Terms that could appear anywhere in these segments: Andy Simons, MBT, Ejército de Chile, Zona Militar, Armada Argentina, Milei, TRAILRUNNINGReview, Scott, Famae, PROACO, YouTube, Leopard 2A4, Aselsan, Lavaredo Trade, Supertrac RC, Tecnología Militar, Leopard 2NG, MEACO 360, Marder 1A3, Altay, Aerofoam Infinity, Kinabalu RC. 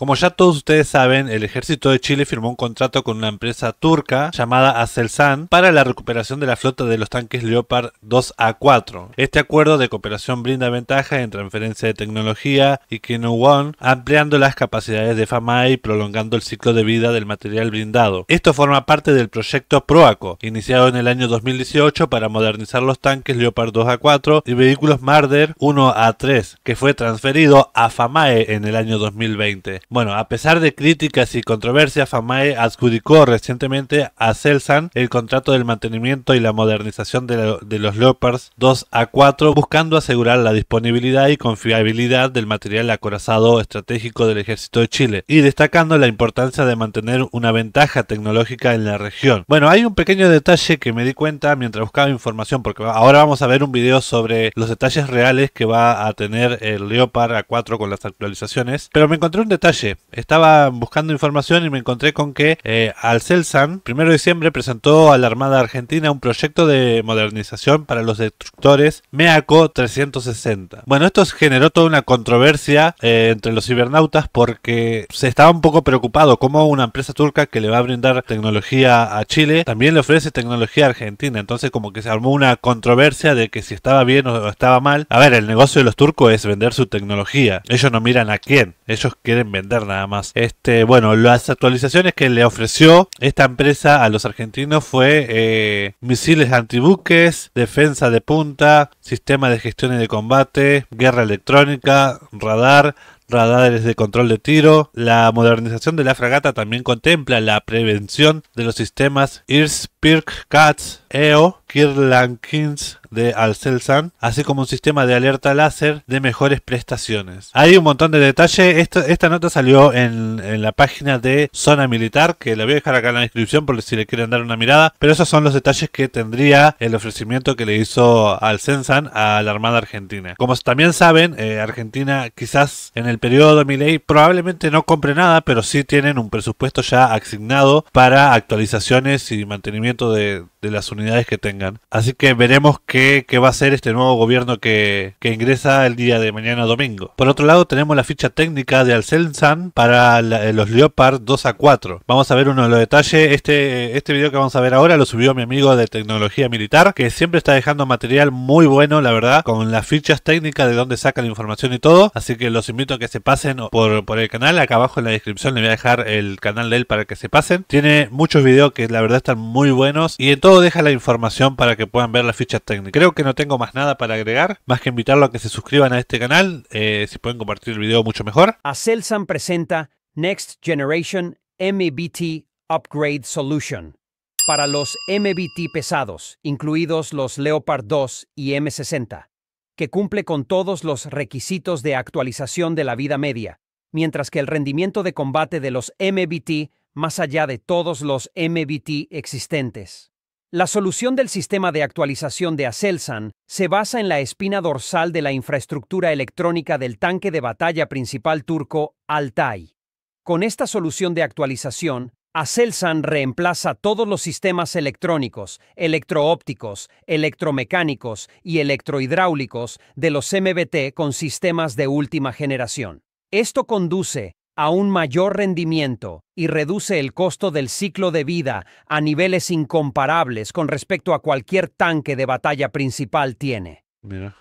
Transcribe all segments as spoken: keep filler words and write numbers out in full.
Como ya todos ustedes saben, el ejército de Chile firmó un contrato con una empresa turca llamada Aselsan para la recuperación de la flota de los tanques Leopard dos A cuatro. Este acuerdo de cooperación brinda ventaja en transferencia de tecnología y K uno, ampliando las capacidades de Famae y prolongando el ciclo de vida del material brindado. Esto forma parte del proyecto PROACO, iniciado en el año dos mil dieciocho para modernizar los tanques Leopard dos A cuatro y vehículos Marder uno A tres, que fue transferido a Famae en el año dos mil veinte. Bueno, a pesar de críticas y controversias, Famae adjudicó recientemente a Aselsan el contrato del mantenimiento y la modernización de, la, de los Leopard dos A cuatro, buscando asegurar la disponibilidad y confiabilidad del material acorazado estratégico del ejército de Chile, y destacando la importancia de mantener una ventaja tecnológica en la región. Bueno, hay un pequeño detalle que me di cuenta mientras buscaba información, porque ahora vamos a ver un video sobre los detalles reales que va a tener el Leopard A cuatro con las actualizaciones, pero me encontré un detalle. Estaba buscando información y me encontré con que eh, Aselsan, primero de diciembre, presentó a la Armada Argentina un proyecto de modernización para los destructores MEACO trescientos sesenta. Bueno, esto generó toda una controversia eh, entre los cibernautas, porque se estaba un poco preocupado cómo una empresa turca que le va a brindar tecnología a Chile también le ofrece tecnología a Argentina. Entonces como que se armó una controversia de que si estaba bien o estaba mal. A ver, el negocio de los turcos es vender su tecnología. Ellos no miran a quién, ellos quieren vender nada más. Este, bueno, las actualizaciones que le ofreció esta empresa a los argentinos fue eh, misiles antibuques, defensa de punta, sistema de gestión y de combate, guerra electrónica, radar, radares de control de tiro. La modernización de la fragata también contempla la prevención de los sistemas IRS-PIRC-CATS, E O, Kirlankins de Aselsan, así como un sistema de alerta láser de mejores prestaciones. Hay un montón de detalle. Esta, esta nota salió en, en la página de Zona Militar, que la voy a dejar acá en la descripción por si le quieren dar una mirada, pero esos son los detalles que tendría el ofrecimiento que le hizo Aselsan a la Armada Argentina. Como también saben, eh, Argentina quizás en el periodo Milei probablemente no compre nada, pero sí tienen un presupuesto ya asignado para actualizaciones y mantenimiento de, de las unidades que tengan. Así que veremos qué que va a ser este nuevo gobierno que, que ingresa el día de mañana domingo. Por otro lado, tenemos la ficha técnica de Aselsan para la, los Leopard dos A cuatro. Vamos a ver uno de los detalles. Este, este video que vamos a ver ahora lo subió mi amigo de Tecnología Militar, que siempre está dejando material muy bueno, la verdad, con las fichas técnicas de donde saca la información y todo. Así que los invito a que se pasen por, por el canal. Acá abajo en la descripción le voy a dejar el canal de él para que se pasen. Tiene muchos videos que la verdad están muy buenos, y en todo deja la información para que puedan ver las fichas técnicas. Creo que no tengo más nada para agregar, más que invitarlo a que se suscriban a este canal. Eh, si pueden compartir el video, mucho mejor. Aselsan presenta Next Generation M B T Upgrade Solution para los M B T pesados, incluidos los Leopard dos y M sesenta, que cumple con todos los requisitos de actualización de la vida media, mientras que el rendimiento de combate de los M B T más allá de todos los M B T existentes. La solución del sistema de actualización de Aselsan se basa en la espina dorsal de la infraestructura electrónica del tanque de batalla principal turco Altay. Con esta solución de actualización, Aselsan reemplaza todos los sistemas electrónicos, electroópticos, electromecánicos y electrohidráulicos de los M B T con sistemas de última generación. Esto conduce a un mayor rendimiento y reduce el costo del ciclo de vida a niveles incomparables con respecto a cualquier tanque de batalla principal tiene. Mira.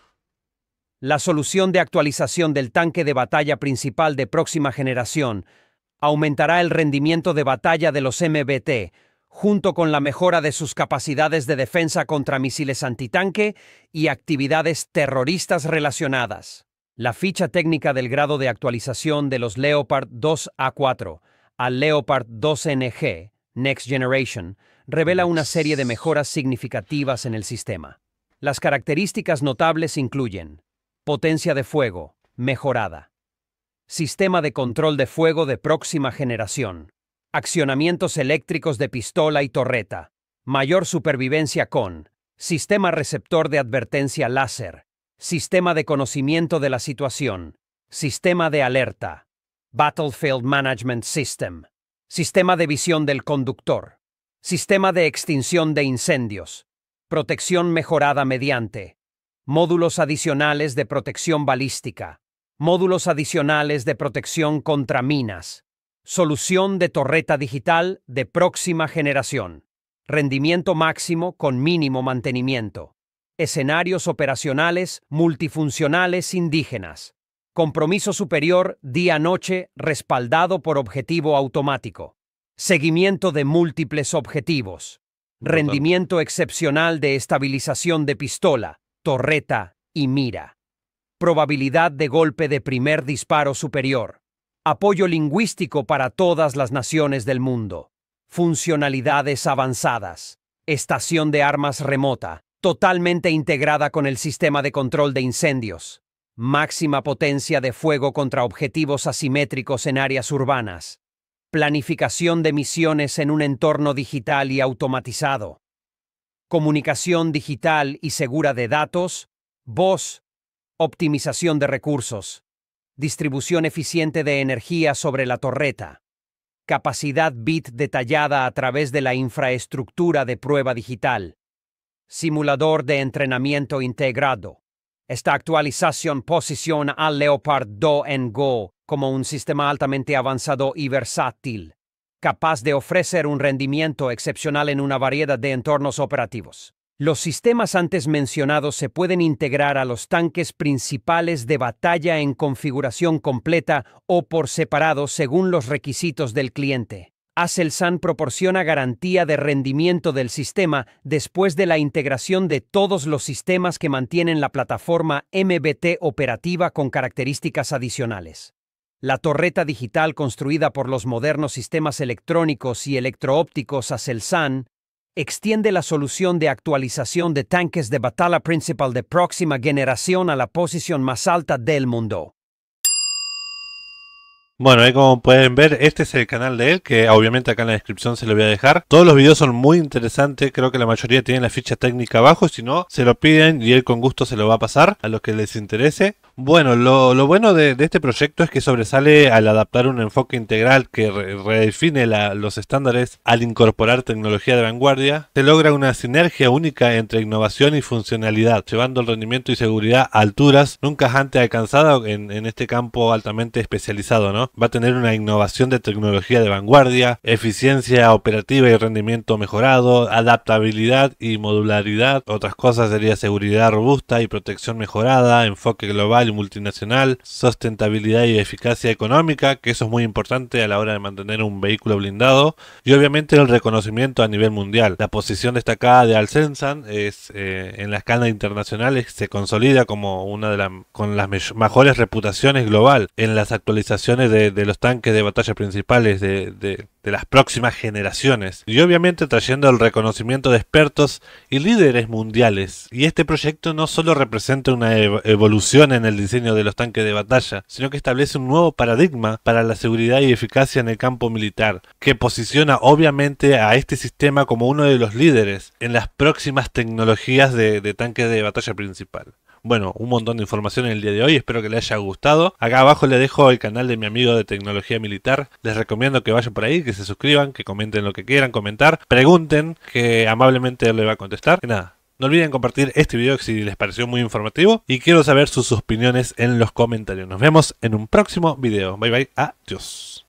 La solución de actualización del tanque de batalla principal de próxima generación aumentará el rendimiento de batalla de los M B T, junto con la mejora de sus capacidades de defensa contra misiles antitanque y actividades terroristas relacionadas. La ficha técnica del grado de actualización de los Leopard dos A cuatro al Leopard dos N G Next Generation revela una serie de mejoras significativas en el sistema. Las características notables incluyen potencia de fuego mejorada, sistema de control de fuego de próxima generación, accionamientos eléctricos de pistola y torreta, mayor supervivencia con sistema receptor de advertencia láser, sistema de conocimiento de la situación, sistema de alerta, Battlefield Management System, sistema de visión del conductor, sistema de extinción de incendios, protección mejorada mediante módulos adicionales de protección balística, módulos adicionales de protección contra minas, solución de torreta digital de próxima generación, rendimiento máximo con mínimo mantenimiento, escenarios operacionales multifuncionales indígenas, compromiso superior día-noche respaldado por objetivo automático, seguimiento de múltiples objetivos, rendimiento excepcional de estabilización de pistola, torreta y mira, probabilidad de golpe de primer disparo superior, apoyo lingüístico para todas las naciones del mundo, funcionalidades avanzadas, estación de armas remota, totalmente integrada con el sistema de control de incendios, máxima potencia de fuego contra objetivos asimétricos en áreas urbanas, planificación de misiones en un entorno digital y automatizado, comunicación digital y segura de datos, voz, optimización de recursos, distribución eficiente de energía sobre la torreta, capacidad bit detallada a través de la infraestructura de prueba digital, simulador de entrenamiento integrado. Esta actualización posiciona al Leopard dos N G como un sistema altamente avanzado y versátil, capaz de ofrecer un rendimiento excepcional en una variedad de entornos operativos. Los sistemas antes mencionados se pueden integrar a los tanques principales de batalla en configuración completa o por separado según los requisitos del cliente. Aselsan proporciona garantía de rendimiento del sistema después de la integración de todos los sistemas que mantienen la plataforma M B T operativa con características adicionales. La torreta digital construida por los modernos sistemas electrónicos y electroópticos Aselsan extiende la solución de actualización de tanques de batalla principal de próxima generación a la posición más alta del mundo. Bueno, ahí como pueden ver, este es el canal de él, que obviamente acá en la descripción se lo voy a dejar. Todos los videos son muy interesantes, creo que la mayoría tienen la ficha técnica abajo, si no, se lo piden y él con gusto se lo va a pasar a los que les interese. Bueno, lo, lo bueno de, de este proyecto es que sobresale al adaptar un enfoque integral que re, redefine la, los estándares al incorporar tecnología de vanguardia. Se logra una sinergia única entre innovación y funcionalidad, llevando el rendimiento y seguridad a alturas nunca antes alcanzadas en, en este campo altamente especializado, ¿no? Va a tener una innovación de tecnología de vanguardia, eficiencia operativa y rendimiento mejorado, adaptabilidad y modularidad. Otras cosas sería seguridad robusta y protección mejorada, enfoque global y multinacional, sustentabilidad y eficacia económica, que eso es muy importante a la hora de mantener un vehículo blindado, y obviamente el reconocimiento a nivel mundial. La posición destacada de Aselsan es eh, en la escala internacional, se consolida como una de las con las mejores reputaciones global en las actualizaciones de De, de los tanques de batalla principales de, de, de las próximas generaciones, y obviamente trayendo el reconocimiento de expertos y líderes mundiales. Y este proyecto no solo representa una evolución en el diseño de los tanques de batalla, sino que establece un nuevo paradigma para la seguridad y eficacia en el campo militar, que posiciona obviamente a este sistema como uno de los líderes en las próximas tecnologías de, de tanques de batalla principal. Bueno, un montón de información en el día de hoy, espero que les haya gustado. Acá abajo les dejo el canal de mi amigo de tecnología militar. Les recomiendo que vayan por ahí, que se suscriban, que comenten lo que quieran comentar. Pregunten, que amablemente le va a contestar. Y nada, no olviden compartir este video si les pareció muy informativo. Y quiero saber sus opiniones en los comentarios. Nos vemos en un próximo video. Bye bye, adiós.